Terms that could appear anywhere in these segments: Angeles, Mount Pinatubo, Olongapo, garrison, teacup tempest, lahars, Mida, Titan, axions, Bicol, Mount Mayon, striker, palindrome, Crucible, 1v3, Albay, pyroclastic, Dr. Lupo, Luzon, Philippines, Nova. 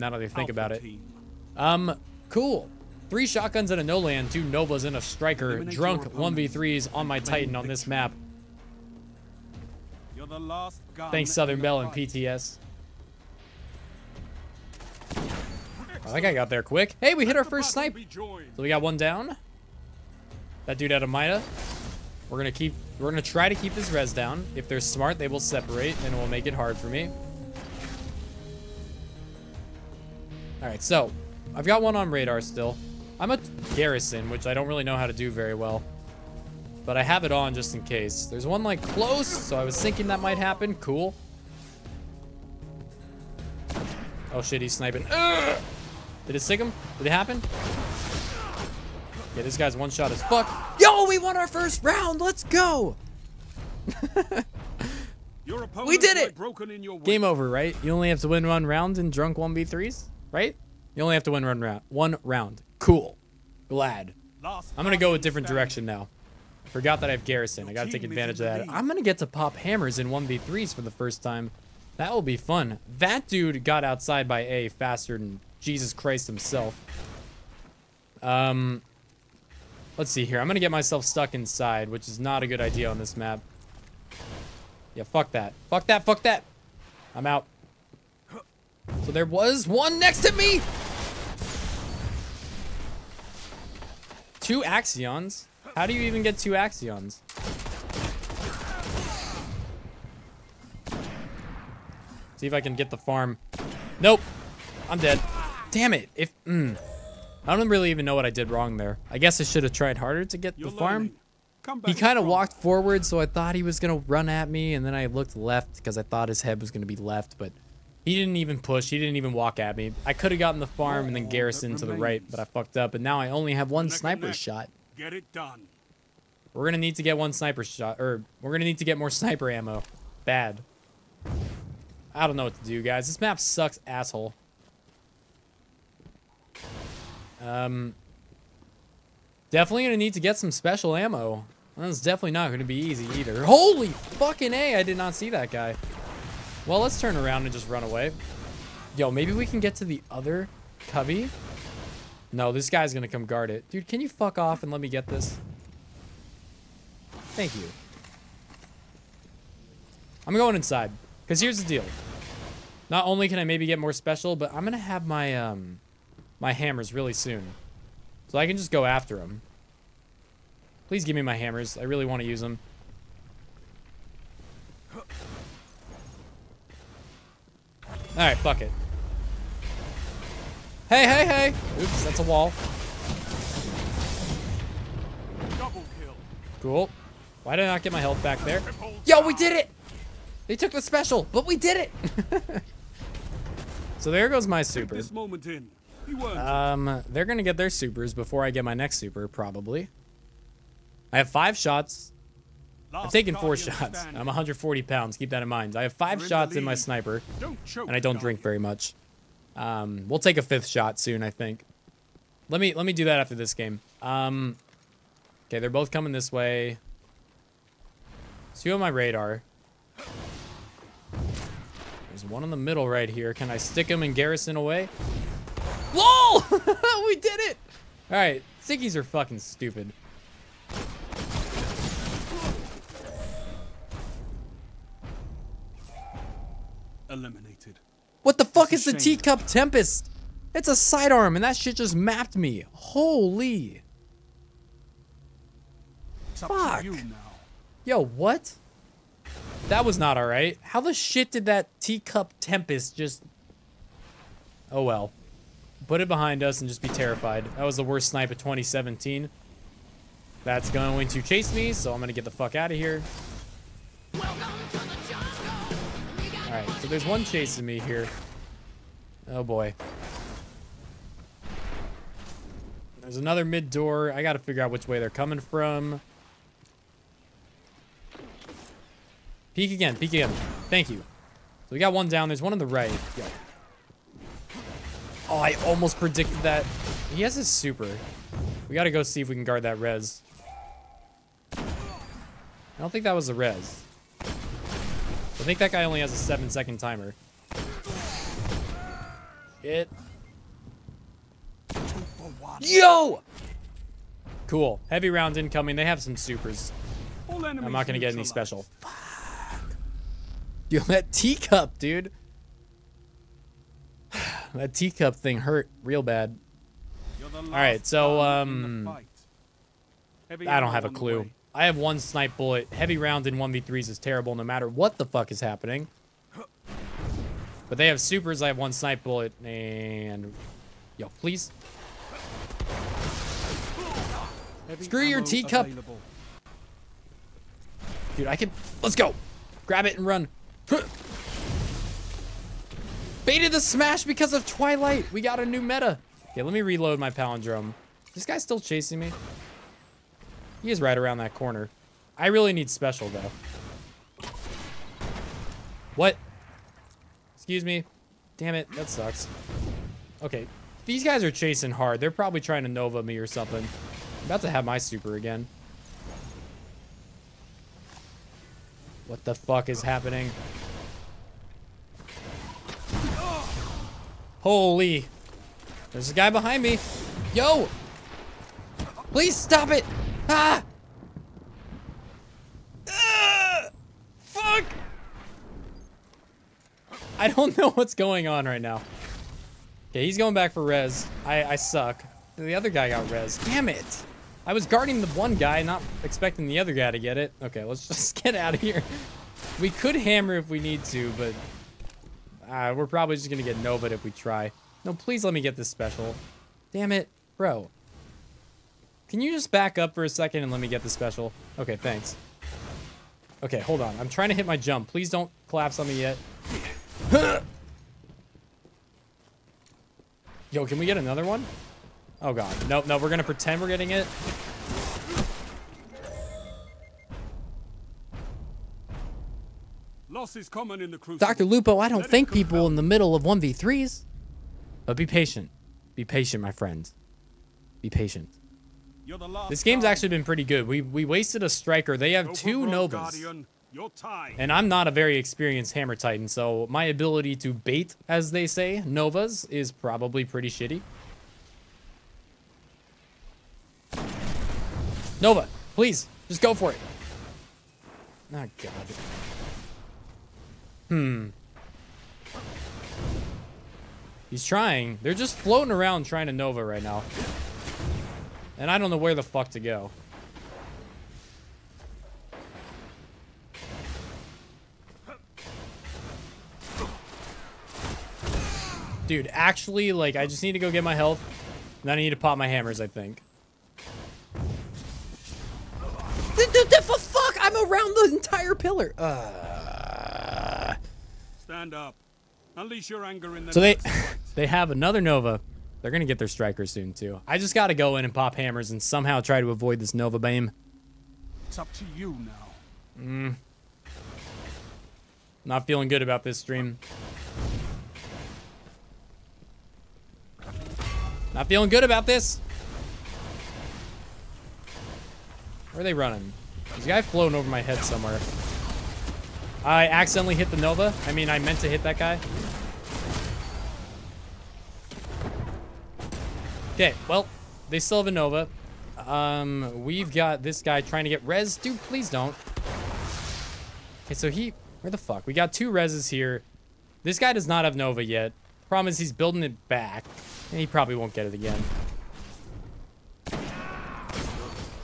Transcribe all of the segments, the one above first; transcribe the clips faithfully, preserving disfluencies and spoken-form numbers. now that I think about it. Um, cool. Three shotguns and a no-land, two Novas and a striker. Drunk one v threes on my Titan on this map. You're the last gun. Thanks, Southern Bell and P T S. Oh, that guy got there quick. Hey, we hit our first snipe. So we got one down. That dude out of Mida. We're gonna keep. We're gonna try to keep this res down. If they're smart, they will separate, and it will make it hard for me. All right, so I've got one on radar still. I'm a garrison, which I don't really know how to do very well, but I have it on just in case. There's one like close, so I was thinking that might happen. Cool. Oh shit, he's sniping. Ugh! Did it sig him? Did it happen? Yeah, this guy's one shot as fuck. Yo, we won our first round. Let's go. Your we did it. Broken in your game over, right? You only have to win one round in drunk one v threes, right? You only have to win one round. One round. Cool. Glad. I'm gonna go a different direction now. Forgot that I have garrison. I gotta take advantage of that. I'm gonna get to pop hammers in one v threes for the first time. That will be fun. That dude got outside by A faster than Jesus Christ himself. Um. Let's see here. I'm going to get myself stuck inside, which is not a good idea on this map. Yeah, fuck that. Fuck that, fuck that. I'm out. So there was one next to me! Two axions? How do you even get two axions? See if I can get the farm. Nope. I'm dead. Damn it. If... Mm. I don't really even know what I did wrong there. I guess I should have tried harder to get You're the farm. He kind of walked forward, so I thought he was going to run at me, and then I looked left because I thought his head was going to be left, but he didn't even push. He didn't even walk at me. I could have gotten the farm and then garrison to the right, but I fucked up, and now I only have one sniper shot. Get it done. We're going to need to get one sniper shot, or we're going to need to get more sniper ammo. Bad. I don't know what to do, guys. This map sucks, asshole. Um, definitely gonna need to get some special ammo. That's definitely not gonna be easy either. Holy fucking A, I did not see that guy. Well, let's turn around and just run away. Yo, maybe we can get to the other cubby. No, this guy's gonna come guard it. Dude, can you fuck off and let me get this? Thank you. I'm going inside, because here's the deal. Not only can I maybe get more special, but I'm gonna have my, um... my hammers really soon. So I can just go after him. Please give me my hammers. I really want to use them. Alright, fuck it. Hey, hey, hey! Oops, that's a wall. Cool. Why did I not get my health back there? Yo, we did it! They took the special, but we did it! So there goes my super. This moment in. Um, they're gonna get their supers before I get my next super, probably. I have five shots. I've taken four shots. I'm one hundred forty pounds, keep that in mind. I have five shots in my sniper, and I don't drink very much. Um, we'll take a fifth shot soon, I think. Let me, let me do that after this game. Um, okay, they're both coming this way. Two on my radar. There's one in the middle right here. Can I stick him and garrison away? Lol! We did it! Alright, sickies are fucking stupid. Eliminated. What the fuck is the teacup tempest? It's a sidearm and that shit just mapped me. Holy. Fuck. Yo, what? That was not alright. How the shit did that teacup tempest just... Oh well. Put it behind us and just be terrified. That was the worst snipe of twenty seventeen. That's going to chase me, so I'm going to get the fuck out of here. Alright, so there's one chasing me here. Oh boy. There's another mid door. I got to figure out which way they're coming from. Peek again, peek again. Thank you. So we got one down. There's one on the right. Yeah. Oh, I almost predicted that. He has his super. We gotta go see if we can guard that res. I don't think that was a res. I think that guy only has a seven second timer. It. Yo! Cool. Heavy rounds incoming. They have some supers. I'm not going to get any special. Fuck. Yo, that teacup, dude. That teacup thing hurt real bad. Alright, so, um... I don't have a clue. I have one snipe bullet. Heavy rounds in one v threes is terrible no matter what the fuck is happening. But they have supers. I have one snipe bullet. And... Yo, please. Heavy Screw your teacup. Available. Dude, I can... Let's go. Grab it and run. Baited the smash because of Twilight. We got a new meta. Okay, let me reload my palindrome. This guy's still chasing me. He is right around that corner. I really need special, though. What? Excuse me. Damn it. That sucks. Okay. These guys are chasing hard. They're probably trying to Nova me or something. I'm about to have my super again. What the fuck is happening? Holy. There's a guy behind me. Yo! Please stop it! Ah! Uh, fuck! I don't know what's going on right now. Okay, he's going back for res. I, I suck. The other guy got res. Damn it! I was guarding the one guy, not expecting the other guy to get it. Okay, let's just get out of here. We could hammer if we need to, but... Uh, we're probably just gonna get Nova'd if we try. No, please let me get this special. Damn it, bro. Can you just back up for a second and let me get the special? Okay, thanks. Okay, hold on. I'm trying to hit my jump. Please don't collapse on me yet. Yo, can we get another one? Oh, God. Nope, no, we're going to pretend we're getting it. Loss is common in the Crucible. Doctor Lupo, I don't Let thank people out. in the middle of one v threes. But be patient. Be patient, my friends. Be patient. This game's actually been pretty good. We we wasted a striker. They have two Novas. And I'm not a very experienced Hammer Titan, so my ability to bait, as they say, Novas is probably pretty shitty. Nova, please, just go for it. Oh, God. Hmm. He's trying. They're just floating around trying to Nova right now. And I don't know where the fuck to go. Dude, actually, like, I just need to go get my health. And then I need to pop my hammers, I think. Fuck! I'm around the entire pillar. Uh... Stand up. Unleash your anger in the So they, they have another Nova. They're going to get their striker soon, too. I just got to go in and pop hammers and somehow try to avoid this Nova beam. It's up to you now. Mm. Not feeling good about this stream. Not feeling good about this. Where are they running? There's a guy floating over my head somewhere. I accidentally hit the Nova. I mean, I meant to hit that guy. Okay, well, they still have a Nova. Um, we've got this guy trying to get res. Dude, please don't. Okay, so he... Where the fuck? We got two reses here. This guy does not have Nova yet. Problem is he's building it back. And he probably won't get it again.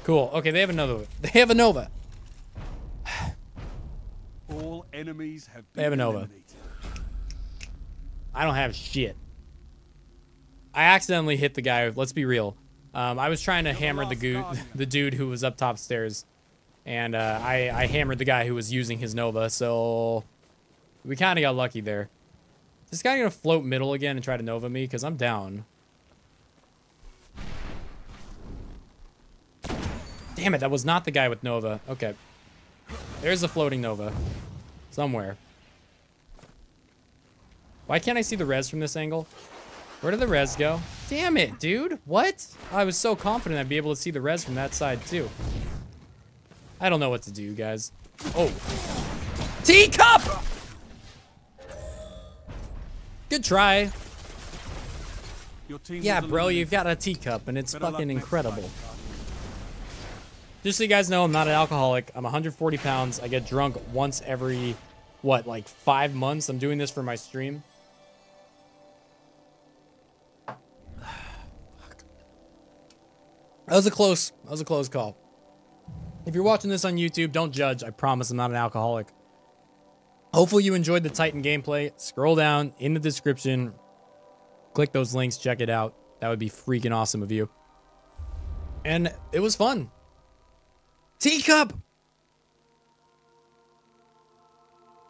Cool. Okay, they have another one. They have a Nova. All enemies have been they have a Nova. Eliminated. I don't have shit. I accidentally hit the guy. Let's be real. Um, I was trying to hammer the, goo the dude who was up top stairs. And uh, I, I hammered the guy who was using his Nova. So we kind of got lucky there. Is this guy going to float middle again and try to Nova me? Because I'm down. Damn it. That was not the guy with Nova. Okay. There's a floating Nova. Somewhere. Why can't I see the res from this angle? Where did the res go? Damn it, dude. What? I was so confident I'd be able to see the res from that side, too. I don't know what to do, guys. Oh. Teacup! Good try. Your team yeah, bro, you've got a teacup, and it's Better fucking incredible. Just so you guys know, I'm not an alcoholic. I'm one hundred forty pounds. I get drunk once every, what, like five months? I'm doing this for my stream. That was a close, that was a close call. If you're watching this on YouTube, don't judge. I promise I'm not an alcoholic. Hopefully you enjoyed the Titan gameplay. Scroll down in the description. Click those links. Check it out. That would be freaking awesome of you. And it was fun. Teacup!